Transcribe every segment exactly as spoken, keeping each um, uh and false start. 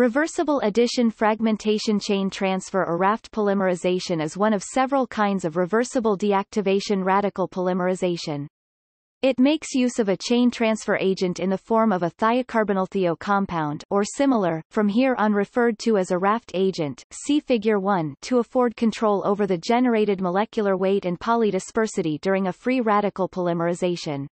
Reversible addition fragmentation chain transfer or RAFT polymerization is one of several kinds of reversible deactivation radical polymerization. It makes use of a chain transfer agent in the form of a thiocarbonylthio compound or similar, from here on referred to as a RAFT agent, see Figure one, to afford control over the generated molecular weight and polydispersity during a free radical polymerization.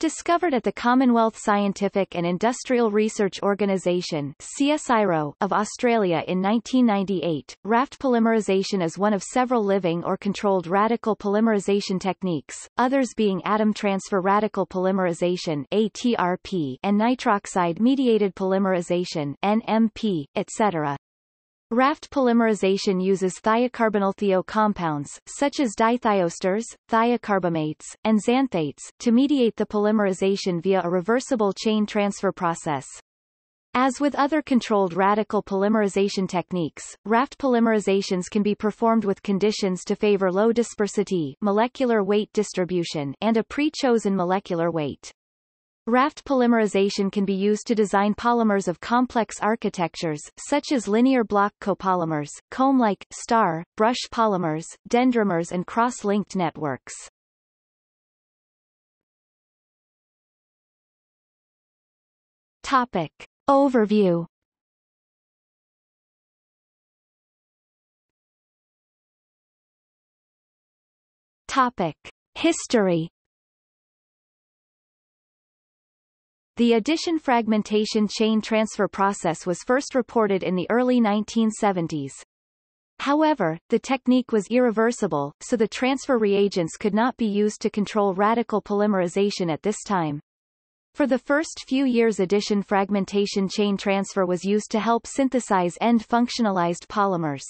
Discovered at the Commonwealth Scientific and Industrial Research Organisation (C S I R O) of Australia in nineteen ninety-eight, RAFT polymerization is one of several living or controlled radical polymerization techniques, others being atom transfer radical polymerization (A T R P) and nitroxide-mediated polymerization (N M P), et cetera. RAFT polymerization uses thiocarbonylthio compounds, such as dithiosters, thiocarbamates, and xanthates, to mediate the polymerization via a reversible chain transfer process. As with other controlled radical polymerization techniques, RAFT polymerizations can be performed with conditions to favor low dispersity molecular weight distribution and a pre-chosen molecular weight. RAFT polymerization can be used to design polymers of complex architectures, such as linear block copolymers, comb-like, star, brush polymers, dendrimers and cross-linked networks. Topic. Overview. Topic. History. The addition fragmentation chain transfer process was first reported in the early nineteen seventies. However, the technique was irreversible, so the transfer reagents could not be used to control radical polymerization at this time. For the first few years, addition fragmentation chain transfer was used to help synthesize end-functionalized polymers.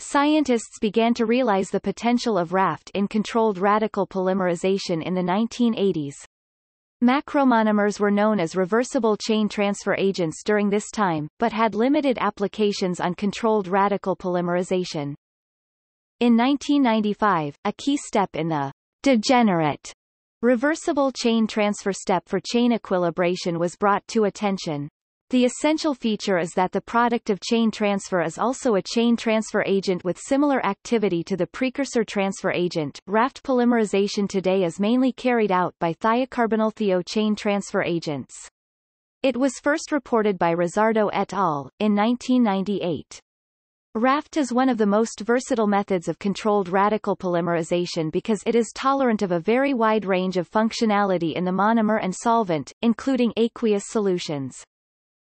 Scientists began to realize the potential of RAFT in controlled radical polymerization in the nineteen eighties. Macromonomers were known as reversible chain transfer agents during this time, but had limited applications on controlled radical polymerization. In nineteen ninety-five, a key step in the degenerate reversible chain transfer step for chain equilibration was brought to attention. The essential feature is that the product of chain transfer is also a chain transfer agent with similar activity to the precursor transfer agent. RAFT polymerization today is mainly carried out by thiocarbonylthio chain transfer agents. It was first reported by Rizzardo et al. In nineteen ninety-eight. RAFT is one of the most versatile methods of controlled radical polymerization because it is tolerant of a very wide range of functionality in the monomer and solvent, including aqueous solutions.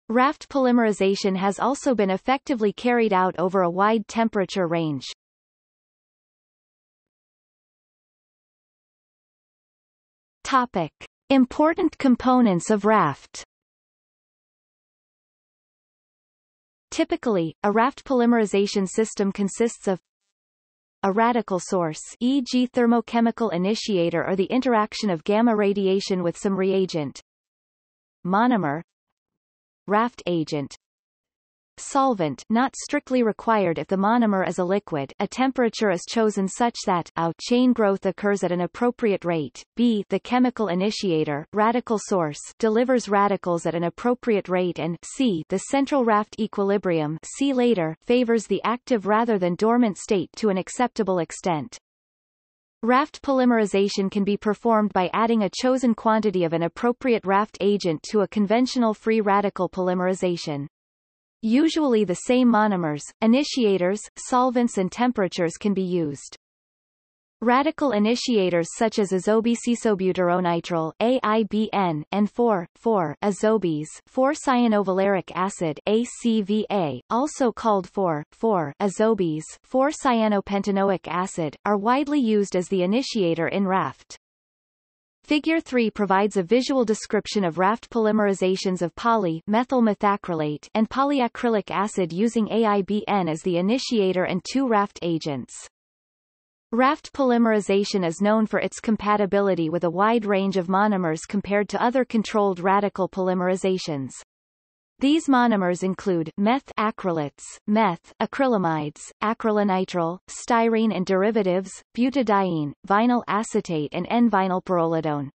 RAFT polymerization has also been effectively carried out over a wide temperature range. Topic. Important components of RAFT. Typically, a RAFT polymerization system consists of a radical source, for example thermochemical initiator or the interaction of gamma radiation with some reagent, monomer, RAFT agent, solvent, not strictly required if the monomer is a liquid, a temperature is chosen such that a chain growth occurs at an appropriate rate, b the chemical initiator, radical source, delivers radicals at an appropriate rate, and c the central RAFT equilibrium, see later, favors the active rather than dormant state to an acceptable extent. RAFT polymerization can be performed by adding a chosen quantity of an appropriate RAFT agent to a conventional free radical polymerization. Usually the same monomers, initiators, solvents and temperatures can be used. Radical initiators such as azobes isobutyronitril A I B N and four four azobes four cyanovaleric acid A C V A, also called four four azobes four cyanopentanoic acid, are widely used as the initiator in RAFT. Figure three provides a visual description of RAFT polymerizations of poly-methyl methacrylate and polyacrylic acid using A I B N as the initiator and two RAFT agents. RAFT polymerization is known for its compatibility with a wide range of monomers compared to other controlled radical polymerizations. These monomers include methacrylates, methacrylamides, acrylonitrile, styrene and derivatives, butadiene, vinyl acetate and N-vinylpyrrolidone.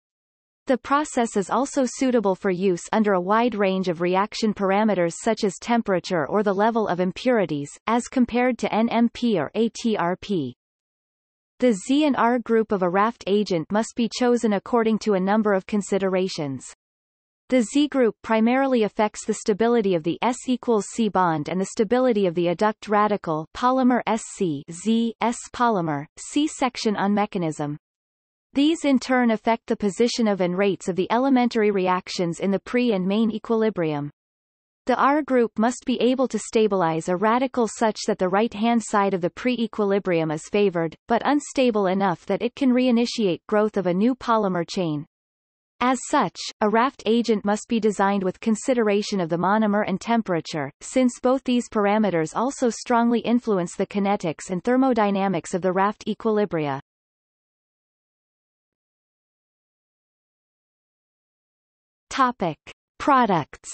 The process is also suitable for use under a wide range of reaction parameters such as temperature or the level of impurities, as compared to N M P or A T R P. The Z and R group of a RAFT agent must be chosen according to a number of considerations. The Z group primarily affects the stability of the S equals C bond and the stability of the adduct radical polymer S C Z S polymer, C section on mechanism. These in turn affect the position of and rates of the elementary reactions in the pre- and main equilibrium. The R group must be able to stabilize a radical such that the right-hand side of the pre-equilibrium is favored, but unstable enough that it can reinitiate growth of a new polymer chain. As such, a RAFT agent must be designed with consideration of the monomer and temperature, since both these parameters also strongly influence the kinetics and thermodynamics of the RAFT equilibria. Topic: Products.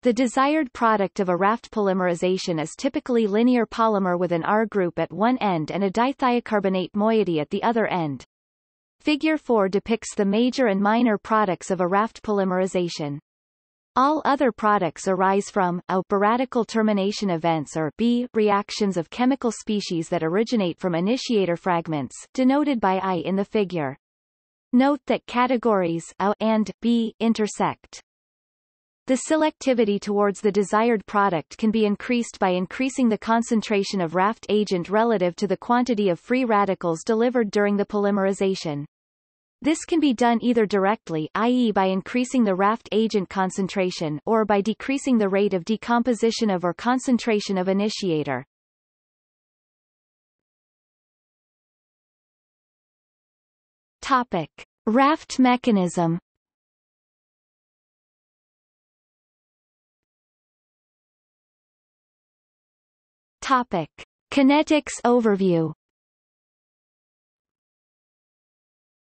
The desired product of a RAFT polymerization is typically linear polymer with an R group at one end and a dithiocarbonate moiety at the other end. Figure four depicts the major and minor products of a RAFT polymerization. All other products arise from a biradical termination events or b reactions of chemical species that originate from initiator fragments, denoted by I in the figure. Note that categories A and B intersect. The selectivity towards the desired product can be increased by increasing the concentration of RAFT agent relative to the quantity of free radicals delivered during the polymerization. This can be done either directly, that is by increasing the RAFT agent concentration, or by decreasing the rate of decomposition of or concentration of initiator. Topic: RAFT mechanism. Topic: Kinetics overview.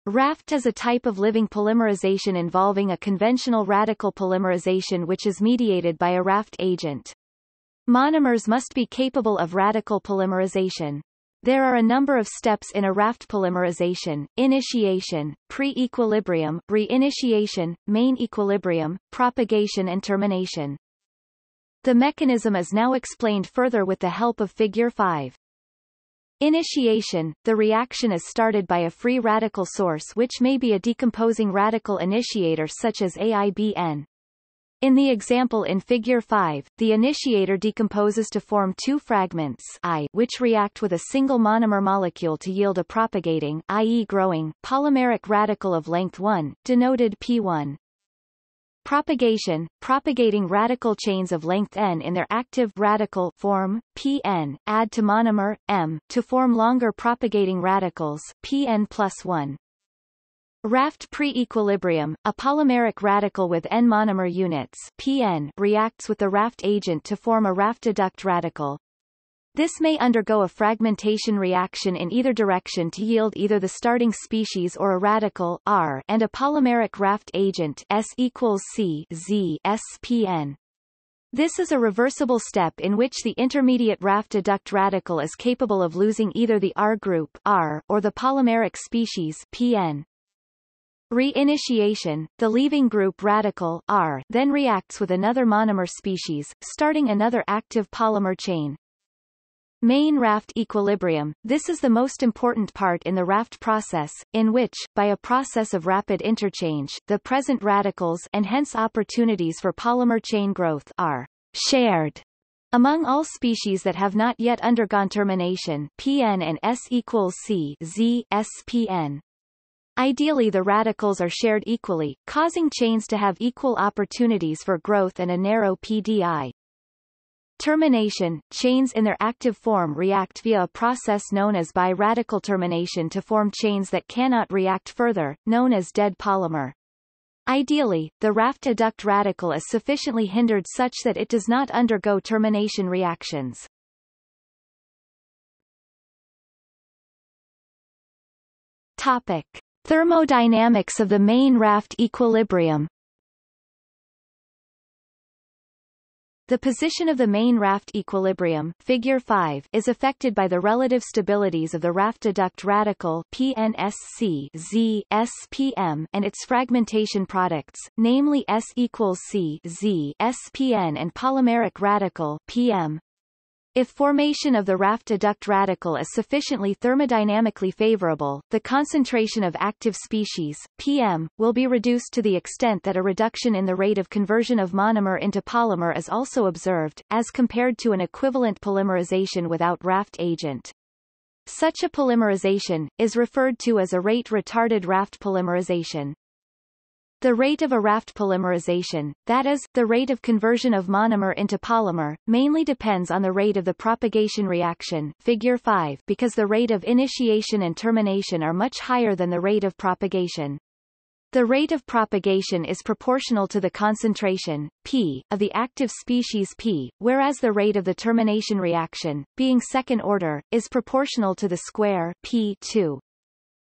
RAFT is a type of living polymerization involving a conventional radical polymerization which is mediated by a RAFT agent. Monomers must be capable of radical polymerization. There are a number of steps in a RAFT polymerization: initiation, pre-equilibrium, reinitiation, main equilibrium, propagation and termination. The mechanism is now explained further with the help of Figure five. Initiation: the reaction is started by a free radical source which may be a decomposing radical initiator such as A I B N. In the example in Figure five, the initiator decomposes to form two fragments I, which react with a single monomer molecule to yield a propagating, that is growing, polymeric radical of length one, denoted P one. Propagation: propagating radical chains of length n in their active radical form, P n, add to monomer, M, to form longer propagating radicals, P n plus one. RAFT pre-equilibrium: a polymeric radical with n monomer units, P n, reacts with the RAFT agent to form a RAFT adduct radical. This may undergo a fragmentation reaction in either direction to yield either the starting species or a radical R and a polymeric RAFT agent S equals C Z S P N. This is a reversible step in which the intermediate RAFT adduct radical is capable of losing either the R group R or the polymeric species P N. Reinitiation: the leaving group radical R then reacts with another monomer species, starting another active polymer chain. Main RAFT equilibrium: this is the most important part in the RAFT process, in which, by a process of rapid interchange, the present radicals and hence opportunities for polymer chain growth are shared among all species that have not yet undergone termination, P n and S equals C Z S P n. Ideally the radicals are shared equally, causing chains to have equal opportunities for growth and a narrow P d I. Termination: chains in their active form react via a process known as biradical termination to form chains that cannot react further, known as dead polymer. Ideally, the RAFT adduct radical is sufficiently hindered such that it does not undergo termination reactions. Topic: Thermodynamics of the main RAFT equilibrium. The position of the main raft equilibrium figure five is affected by the relative stabilities of the raft adduct radical P N S C Z S P M and its fragmentation products, namely S equals C Z S P N and polymeric radical P M. If formation of the raft adduct radical is sufficiently thermodynamically favorable, the concentration of active species, P M, will be reduced to the extent that a reduction in the rate of conversion of monomer into polymer is also observed, as compared to an equivalent polymerization without raft agent. Such a polymerization is referred to as a rate-retarded raft polymerization. The rate of a raft polymerization, that is, the rate of conversion of monomer into polymer, mainly depends on the rate of the propagation reaction figure five because the rate of initiation and termination are much higher than the rate of propagation. The rate of propagation is proportional to the concentration, P, of the active species P, whereas the rate of the termination reaction, being second order, is proportional to the square P two.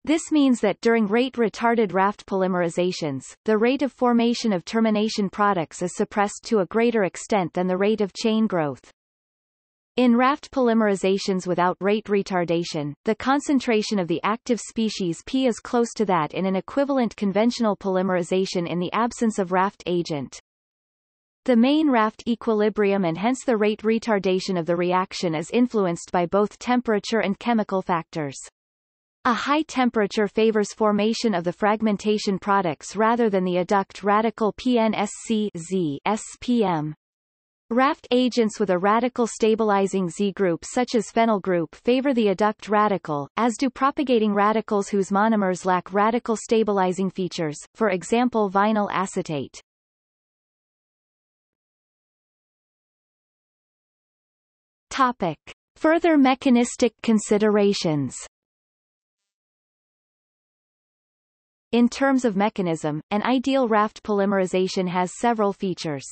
This means that during rate-retarded raft polymerizations, the rate of formation of termination products is suppressed to a greater extent than the rate of chain growth. In raft polymerizations without rate retardation, the concentration of the active species P is close to that in an equivalent conventional polymerization in the absence of raft agent. The main raft equilibrium and hence the rate retardation of the reaction is influenced by both temperature and chemical factors. A high temperature favors formation of the fragmentation products rather than the adduct radical P N S C Z S P M. Raft agents with a radical stabilizing Z group such as phenyl group favor the adduct radical, as do propagating radicals whose monomers lack radical stabilizing features, for example vinyl acetate. Topic: Further mechanistic considerations. In terms of mechanism, an ideal raft polymerization has several features.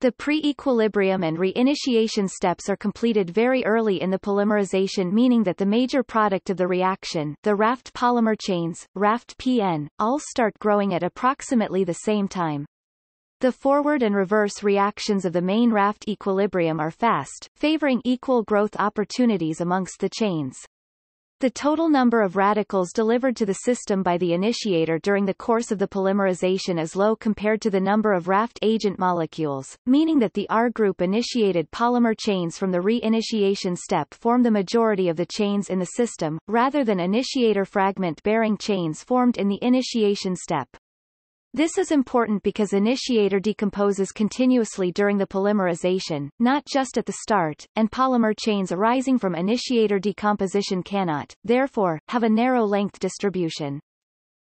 The pre-equilibrium and reinitiation steps are completed very early in the polymerization, meaning that the major product of the reaction, the raft polymer chains, raft P N, all start growing at approximately the same time. The forward and reverse reactions of the main raft equilibrium are fast, favoring equal growth opportunities amongst the chains. The total number of radicals delivered to the system by the initiator during the course of the polymerization is low compared to the number of raft agent molecules, meaning that the R group initiated polymer chains from the reinitiation step form the majority of the chains in the system, rather than initiator fragment-bearing chains formed in the initiation step. This is important because initiator decomposes continuously during the polymerization, not just at the start, and polymer chains arising from initiator decomposition cannot, therefore, have a narrow length distribution.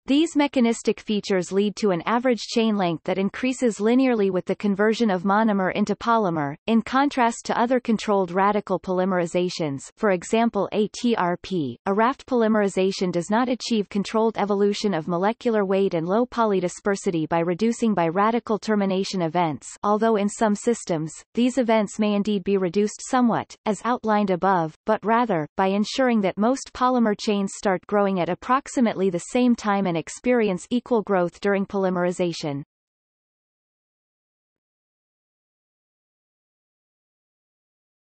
These mechanistic features lead to an average chain length that increases linearly with the conversion of monomer into polymer, in contrast to other controlled radical polymerizations, for example A T R P. A raft polymerization does not achieve controlled evolution of molecular weight and low polydispersity by reducing by radical termination events, although in some systems, these events may indeed be reduced somewhat, as outlined above, but rather, by ensuring that most polymer chains start growing at approximately the same time and experience equal growth during polymerization.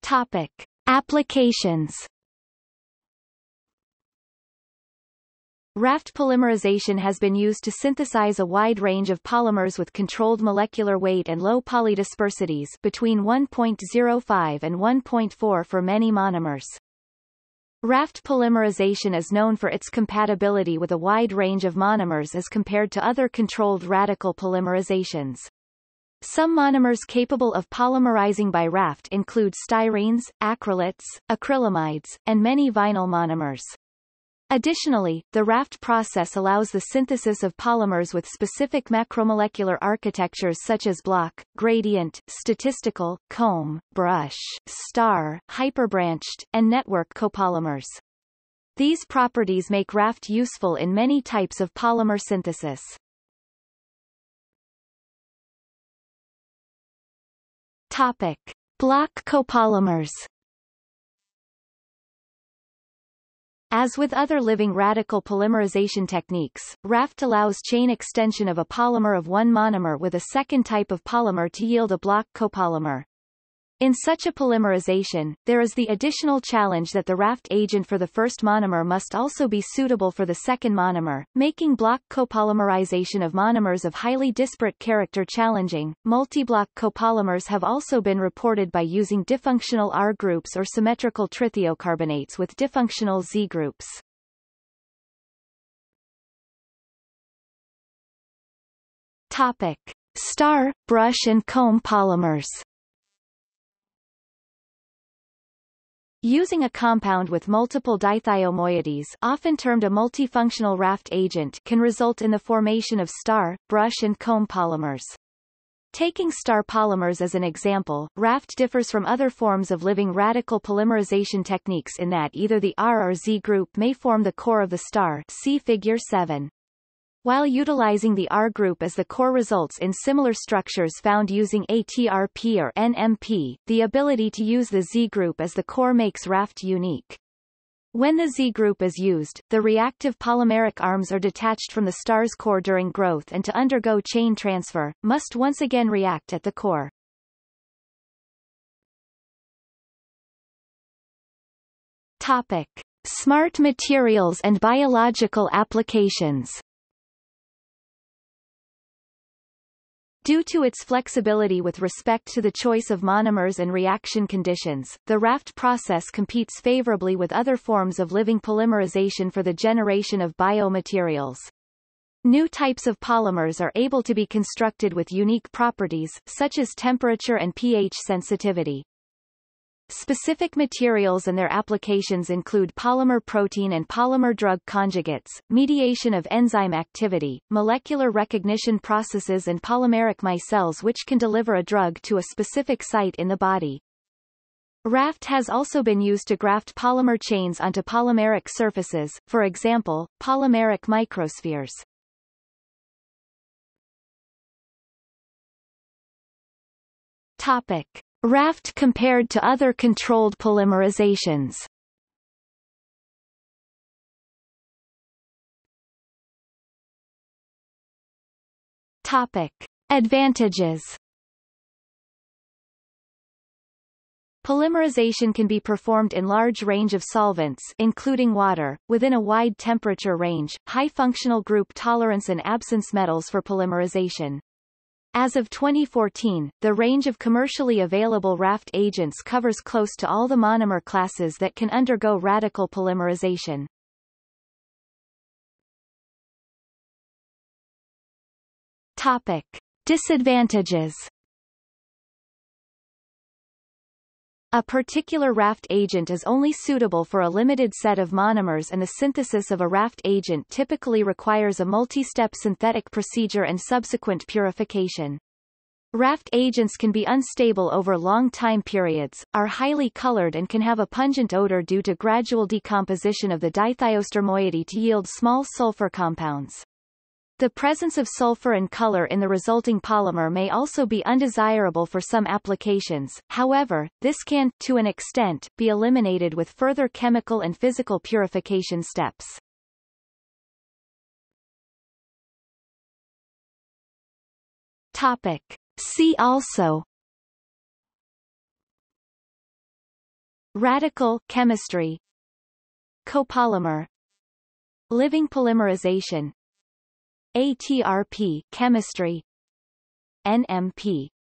Topic: Applications. Raft polymerization has been used to synthesize a wide range of polymers with controlled molecular weight and low polydispersities between one point zero five and one point four for many monomers. Raft polymerization is known for its compatibility with a wide range of monomers as compared to other controlled radical polymerizations. Some monomers capable of polymerizing by raft include styrenes, acrylates, acrylamides, and many vinyl monomers. Additionally, the raft process allows the synthesis of polymers with specific macromolecular architectures such as block, gradient, statistical, comb, brush, star, hyperbраnched, and network copolymers. These properties make raft useful in many types of polymer synthesis. Topic: Block copolymers. As with other living radical polymerization techniques, RAFT allows chain extension of a polymer of one monomer with a second type of polymer to yield a block copolymer. In such a polymerization, there is the additional challenge that the RAFT agent for the first monomer must also be suitable for the second monomer, making block copolymerization of monomers of highly disparate character challenging. Multiblock copolymers have also been reported by using diffunctional R groups or symmetrical trithiocarbonates with diffunctional Z groups. Topic: Star, brush and comb polymers. Using a compound with multiple dithiomoieties, often termed a multifunctional RAFT agent, can result in the formation of star, brush and comb polymers. Taking star polymers as an example, RAFT differs from other forms of living radical polymerization techniques in that either the R or Z group may form the core of the star, see figure seven. While utilizing the R group as the core results in similar structures found using A T R P or N M P, the ability to use the Z group as the core makes RAFT unique. When the Z group is used, the reactive polymeric arms are detached from the star's core during growth and to undergo chain transfer, must once again react at the core. Topic: Smart materials and biological applications. Due to its flexibility with respect to the choice of monomers and reaction conditions, the RAFT process competes favorably with other forms of living polymerization for the generation of biomaterials. New types of polymers are able to be constructed with unique properties, such as temperature and pH sensitivity. Specific materials and their applications include polymer protein and polymer drug conjugates, mediation of enzyme activity, molecular recognition processes and polymeric micelles which can deliver a drug to a specific site in the body. RAFT has also been used to graft polymer chains onto polymeric surfaces, for example, polymeric microspheres. Topic: RAFT compared to other controlled polymerizations. Topic: Advantages. Polymerization can be performed in large range of solvents, including water, within a wide temperature range, high functional group tolerance and absence metals for polymerization. As of twenty fourteen, the range of commercially available RAFT agents covers close to all the monomer classes that can undergo radical polymerization. Topic: Disadvantages. A particular RAFT agent is only suitable for a limited set of monomers, and the synthesis of a RAFT agent typically requires a multi-step synthetic procedure and subsequent purification. RAFT agents can be unstable over long time periods, are highly colored and can have a pungent odor due to gradual decomposition of the dithioster moiety to yield small sulfur compounds. The presence of sulfur and color in the resulting polymer may also be undesirable for some applications. However, this can, to an extent, be eliminated with further chemical and physical purification steps. Topic: See also: Radical chemistry, Copolymer, Living polymerization, A T R P chemistry, N M P.